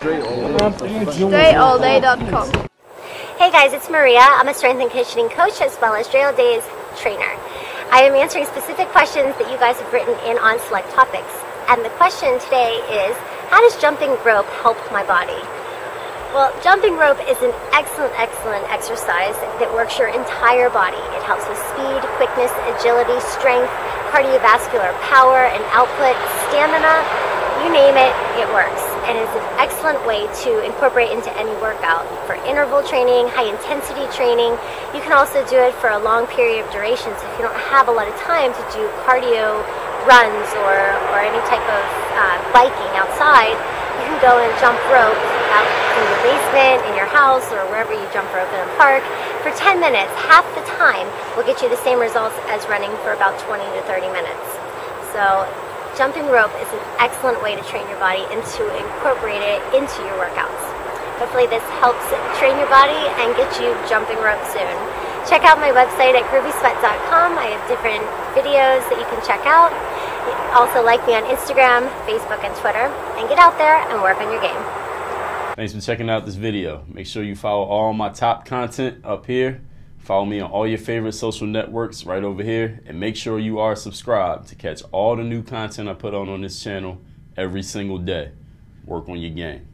DreAllDay.com. Hey guys, it's Maria. I'm a strength and conditioning coach as well as Dre All Day's trainer. I am answering specific questions that you guys have written in on select topics. And the question today is, how does jumping rope help my body? Well, jumping rope is an excellent, excellent exercise that works your entire body. It helps with speed, quickness, agility, strength, cardiovascular power and output, stamina, you name it, it works. And it's an excellent way to incorporate into any workout for interval training, high intensity training. You can also do it for a long period of duration, so if you don't have a lot of time to do cardio runs or any type of biking outside, you can go and jump rope out in your basement, in your house, or wherever you jump rope in a park for 10 minutes. Half the time will get you the same results as running for about 20 to 30 minutes. So jumping rope is an excellent way to train your body and to incorporate it into your workouts. Hopefully this helps train your body and get you jumping rope soon. Check out my website at groovysweat.com. I have different videos that you can check out. Also like me on Instagram, Facebook, and Twitter. And get out there and work on your game. Thanks for checking out this video. Make sure you follow all my top content up here. Follow me on all your favorite social networks right over here. And make sure you are subscribed to catch all the new content I put on this channel every single day. Work on your game.